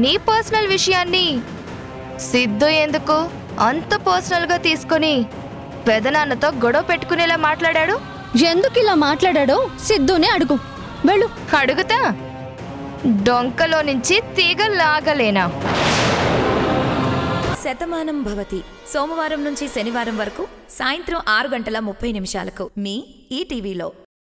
नी personal विषयानी Sidhu ఎందుకు అంత personal గా తీసుకొని పెదనాన్నతో గొడవ పెట్టుకునేలా మాట్లాడాడు ఎందుకు ఇలా మాట్లాడాడో సిద్ధూనే అడుగు వెళ్ళు అడుగుతా డొంకలో నుంచి తీగ లాగలేనా శతమానం భవతి సోమవారం నుంచి శనివారం వరకు సాయంత్రం 6:30 నిమిషాలకు మీ ఈ టీవీలో।